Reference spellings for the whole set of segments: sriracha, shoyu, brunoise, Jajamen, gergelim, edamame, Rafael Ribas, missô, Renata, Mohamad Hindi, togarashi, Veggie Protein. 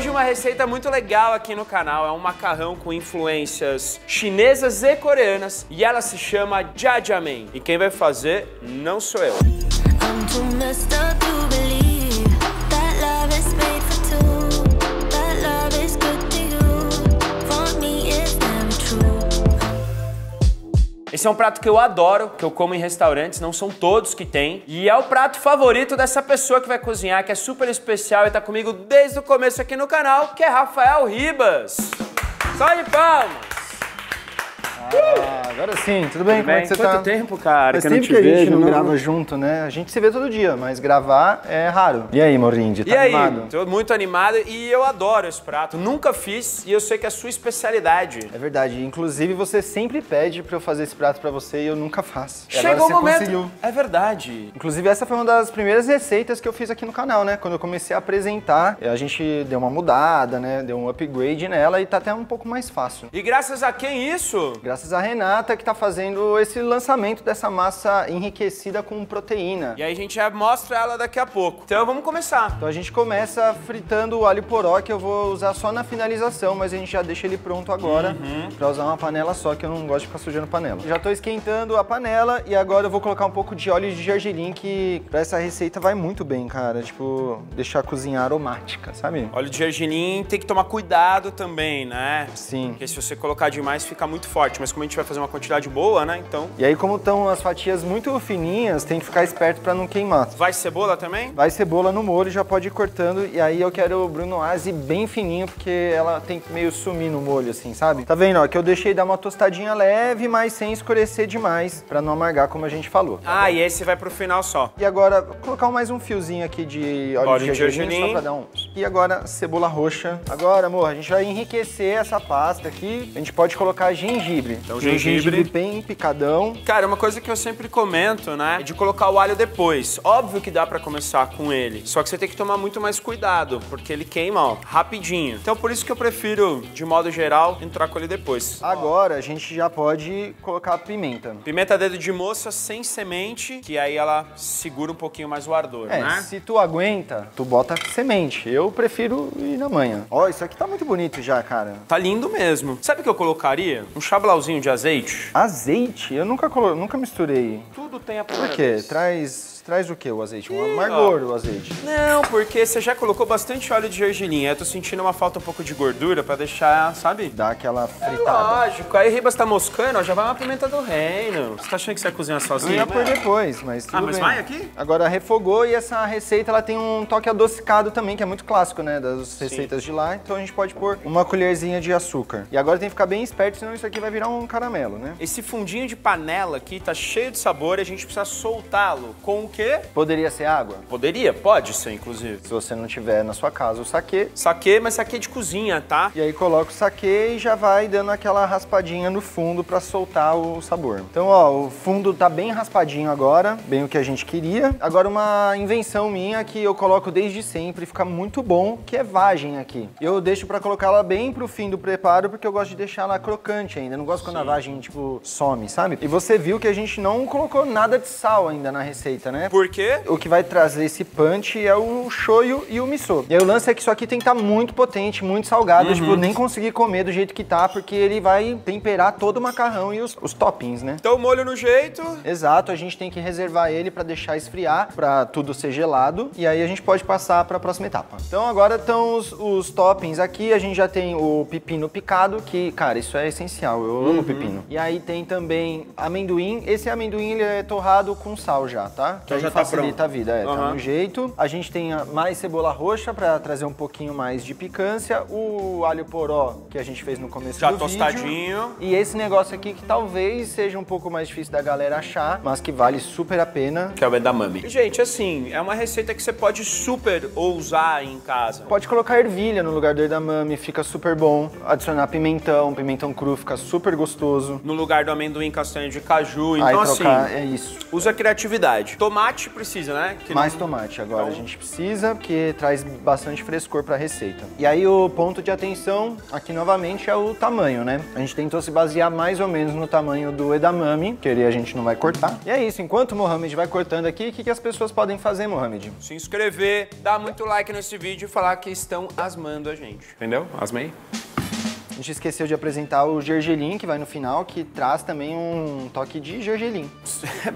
hoje uma receita muito legal aqui no canal. É um macarrão com influências chinesas e coreanas e ela se chama Jajamen. E quem vai fazer não sou eu. Esse é um prato que eu adoro, que eu como em restaurantes, não são todos que tem. E é o prato favorito dessa pessoa que vai cozinhar, que é super especial e tá comigo desde o começo aqui no canal, que é Rafael Ribas. Só de palmas! Ah, agora sim, tudo bem? Como é que você tá? Quanto tempo, cara? Faz tempo que a gente não grava junto, né? A gente se vê todo dia, mas gravar é raro. E aí, Morrindy, tá animado? Tô muito animado e eu adoro esse prato. Nunca fiz e eu sei que é a sua especialidade. É verdade. Inclusive, você sempre pede pra eu fazer esse prato pra você e eu nunca faço. Chegou o momento. Conseguiu. É verdade. Inclusive, essa foi uma das primeiras receitas que eu fiz aqui no canal, né? Quando eu comecei a apresentar, a gente deu uma mudada, né? Deu um upgrade nela e tá até um pouco mais fácil. E graças a quem isso? Graças a Renata, que tá fazendo esse lançamento dessa massa enriquecida com proteína. E aí a gente já mostra ela daqui a pouco. Então vamos começar. Então a gente começa fritando o alho poró, que eu vou usar só na finalização, mas a gente já deixa ele pronto agora, pra usar uma panela só, que eu não gosto de ficar sujando panela. Já tô esquentando a panela e agora eu vou colocar um pouco de óleo de gergelim, que pra essa receita vai muito bem, cara. Tipo, deixar cozinhar aromática, sabe? Óleo de gergelim tem que tomar cuidado também, né? Sim. Porque se você colocar demais, fica muito forte. Mas como a gente vai fazer uma quantidade boa, né, então... E aí, como estão as fatias muito fininhas, tem que ficar esperto pra não queimar. Vai cebola também? Vai cebola no molho, já pode ir cortando. E aí eu quero o brunoise bem fininho, porque ela tem que meio sumir no molho, assim, sabe? Tá vendo, ó, que eu deixei dar uma tostadinha leve, mas sem escurecer demais, pra não amargar, como a gente falou. Tá bom? E esse vai pro final só. E agora, vou colocar mais um fiozinho aqui de óleo de gergelim, só pra dar um... E agora, cebola roxa. Agora, amor, a gente vai enriquecer essa pasta aqui. A gente pode colocar gengibre. Então, gengibre bem picadão. Cara, uma coisa que eu sempre comento, né, é de colocar o alho depois. Óbvio que dá pra começar com ele, só que você tem que tomar muito mais cuidado, porque ele queima, ó, rapidinho. Então, por isso que eu prefiro, de modo geral, entrar com ele depois. Agora, a gente já pode colocar a pimenta. Pimenta dedo de moça, sem semente, que aí ela segura um pouquinho mais o ardor, né? Se tu aguenta, tu bota semente. Eu prefiro ir na manha. Ó, isso aqui tá muito bonito já, cara. Tá lindo mesmo. Sabe o que eu colocaria? Um chablau de azeite. Azeite? Eu nunca misturei. Tudo tem a primeira vez. Por quê? Traz o quê, o azeite? Um amargor, o azeite. Não, porque você já colocou bastante óleo de gergelim. Eu tô sentindo uma falta um pouco de gordura pra deixar, sabe? Dá aquela fritada. É lógico. Aí o Ribas tá moscando, ó, já vai uma pimenta do reino. Você tá achando que você vai cozinhar sozinho? Eu ia por depois, mas tudo bem. Vai aqui? Agora refogou e essa receita, ela tem um toque adocicado também, que é muito clássico, né, das receitas de lá. Então a gente pode pôr uma colherzinha de açúcar. E agora tem que ficar bem esperto, senão isso aqui vai virar um caramelo, né? Esse fundinho de panela aqui tá cheio de sabor e a gente precisa soltá-lo com o quê? Poderia ser água? Poderia, pode ser, inclusive. Se você não tiver na sua casa o saquê. Saquê, mas saquê de cozinha, tá? E aí coloca o saquê e já vai dando aquela raspadinha no fundo pra soltar o sabor. Então, ó, o fundo tá bem raspadinho agora, bem o que a gente queria. Agora uma invenção minha que eu coloco desde sempre, fica muito bom, que é vagem aqui. Eu deixo pra colocar ela bem pro fim do preparo, porque eu gosto de deixar ela crocante ainda. Eu não gosto quando a vagem, tipo, some, sabe? E você viu que a gente não colocou nada de sal ainda na receita, né? Por quê? O que vai trazer esse punch é o shoyu e o missô. E aí o lance é que isso aqui tem que estar muito potente, muito salgado, tipo, nem conseguir comer do jeito que tá, porque ele vai temperar todo o macarrão e os toppings, né? Então o molho no jeito... Exato, a gente tem que reservar ele pra deixar esfriar, pra tudo ser gelado, e aí a gente pode passar pra próxima etapa. Então agora estão os toppings aqui, a gente já tem o pepino picado, que, cara, isso é essencial. Eu amo pepino. E aí tem também amendoim. Esse amendoim, ele é torrado com sal já, tá? Que então já facilita a vida. É, tá no jeito. A gente tem mais cebola roxa pra trazer um pouquinho mais de picância. O alho poró, que a gente fez no começo do vídeo. Já tostadinho. E esse negócio aqui que talvez seja um pouco mais difícil da galera achar, mas que vale super a pena. Que é o edamame. Gente, assim, é uma receita que você pode super ousar em casa. Pode colocar ervilha no lugar do edamame, fica super bom. Adicionar pimentão, pimentão cru, fica super gostoso. No lugar do amendoim, castanha de caju. Então, assim, é isso. Usa criatividade. Tomar tomate precisa, né? Que mais não... tomate agora então... a gente precisa, porque traz bastante frescor para a receita. E aí o ponto de atenção aqui novamente é o tamanho, né? A gente tentou se basear mais ou menos no tamanho do edamame, que a gente não vai cortar. E é isso, enquanto o Mohamed vai cortando aqui, o que, que as pessoas podem fazer, Mohamed? Se inscrever, dar muito like nesse vídeo e falar que estão asmando a gente. Entendeu? Asmei. A gente esqueceu de apresentar o gergelim, que vai no final, que traz também um toque de gergelim.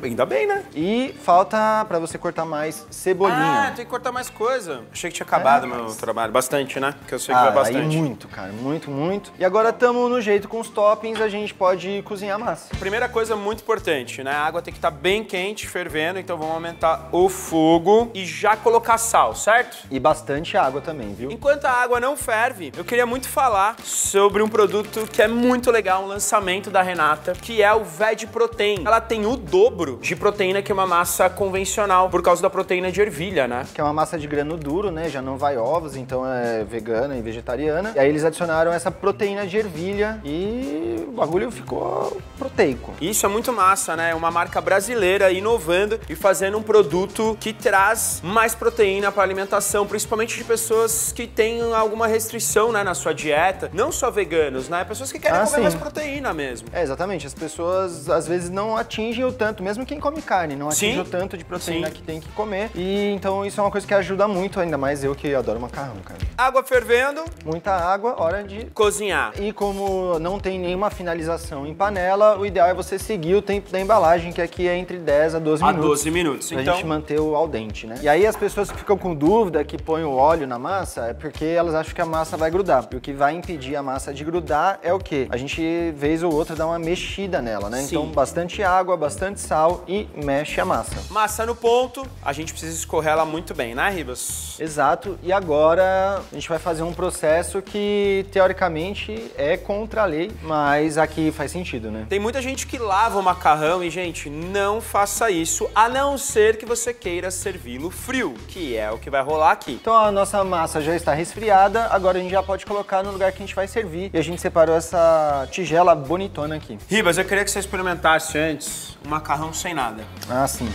Ainda bem, né? E falta pra você cortar mais cebolinha. Ah, tem que cortar mais coisa. Achei que tinha acabado meu trabalho. Bastante, né? Porque eu sei que vai bastante. Muito, cara. Muito, muito. E agora estamos no jeito com os toppings, a gente pode cozinhar a massa. Primeira coisa muito importante, né? A água tem que estar bem quente, fervendo, então vamos aumentar o fogo e já colocar sal, certo? E bastante água também, viu? Enquanto a água não ferve, eu queria muito falar sobre um produto que é muito legal, um lançamento da Renata, que é o Veggie Protein. Ela tem o dobro de proteína que uma massa convencional, por causa da proteína de ervilha, né? Que é uma massa de grano duro, né? Já não vai ovos, então é vegana e vegetariana. E aí eles adicionaram essa proteína de ervilha e o bagulho ficou proteico. Isso é muito massa, né? É uma marca brasileira inovando e fazendo um produto que traz mais proteína para a alimentação, principalmente de pessoas que têm alguma restrição, né, na sua dieta. Não só veganos, né? Pessoas que querem comer mais proteína mesmo. É, exatamente. As pessoas, às vezes, não atingem o tanto, mesmo quem come carne, não atinge o tanto de proteína que tem que comer. E, então, isso é uma coisa que ajuda muito, ainda mais eu que adoro macarrão, cara. Água fervendo. Muita água, hora de... cozinhar. E como não tem nenhuma finalização em panela, o ideal é você seguir o tempo da embalagem, que aqui é entre 10 a 12 minutos. A 12 minutos, então. Pra gente manter o al dente, né? E aí, as pessoas que ficam com dúvida que põem o óleo na massa, é porque elas acham que a massa vai grudar. E o que vai impedir a massa de grudar é o quê? A gente, vez ou outra, dá uma mexida nela, né? Então, bastante água, bastante sal e mexe a massa. Massa no ponto, a gente precisa escorrer ela muito bem, né, Ribas? Exato. E agora a gente vai fazer um processo que, teoricamente, é contra a lei, mas aqui faz sentido, né? Tem muita gente que lava o macarrão e, gente, não faça isso, a não ser que você queira servi-lo frio, que é o que vai rolar aqui. Então, a nossa massa já está resfriada, agora a gente já pode colocar no lugar que a gente vai servir. E a gente separou essa tigela bonitona aqui. Ribas, eu queria que você experimentasse antes um macarrão sem nada. Ah, sim.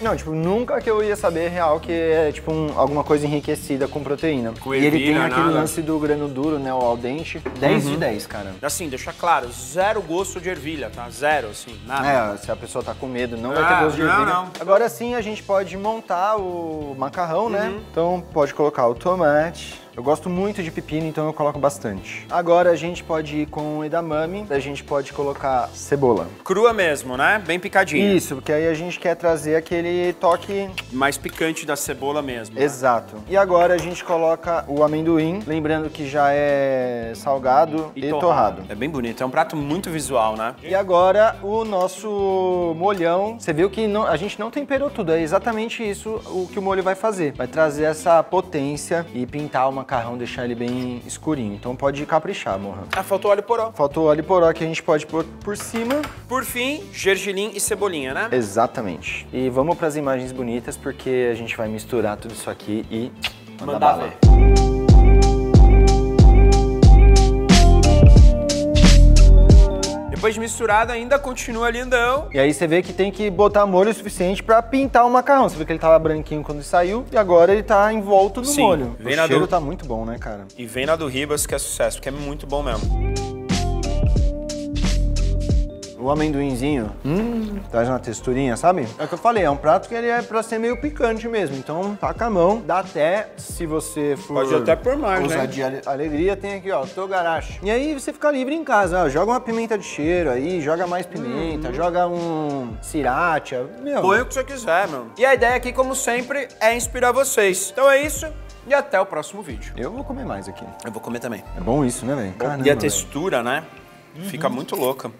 Não, tipo, nunca que eu ia saber real que é, tipo, alguma coisa enriquecida com proteína. Com ervilha, e ele tem aquele lance do grano duro, né, o al dente. 10 de 10, cara. Assim, deixa claro, zero gosto de ervilha, tá? Zero, assim, nada. É, se a pessoa tá com medo, não vai ter gosto de ervilha. Não. Agora sim, a gente pode montar o macarrão, né? Então, pode colocar o tomate... Eu gosto muito de pepino, então eu coloco bastante. Agora a gente pode ir com o edamame, a gente pode colocar cebola. Crua mesmo, né? Bem picadinha. Isso, porque aí a gente quer trazer aquele toque... mais picante da cebola mesmo. Exato. Né? E agora a gente coloca o amendoim, lembrando que já é salgado e torrado. É bem bonito, é um prato muito visual, né? E agora o nosso molhão. Você viu que a gente não temperou tudo, é exatamente isso o que o molho vai fazer. Vai trazer essa potência e pintar uma macarrão, deixar ele bem escurinho. Então pode caprichar, morra. Ah, faltou óleo poró. Faltou óleo poró que a gente pode pôr por cima. Por fim, gergelim e cebolinha, né? Exatamente. E vamos pras imagens bonitas, porque a gente vai misturar tudo isso aqui e mandar bala. Depois de misturado, ainda continua lindão. E aí você vê que tem que botar molho o suficiente pra pintar o macarrão. Você vê que ele tava branquinho quando saiu e agora ele tá envolto no molho. O cheiro tá muito bom, né, cara? E vem na do Ribas, que é sucesso, porque é muito bom mesmo. O amendoinzinho traz uma texturinha, sabe? É o que eu falei, é um prato que ele é pra ser meio picante mesmo. Então, taca a mão, dá até, se você for... Pode até por mais, né? De alegria, tem aqui, ó, togarashi. E aí você fica livre em casa, ó, joga uma pimenta de cheiro aí, joga mais pimenta, joga um sriracha, meu... Põe o que você quiser, meu. E a ideia aqui, como sempre, é inspirar vocês. Então é isso. E até o próximo vídeo. Eu vou comer mais aqui. Eu vou comer também. É bom isso, né, velho? E a textura, né? Fica muito louca.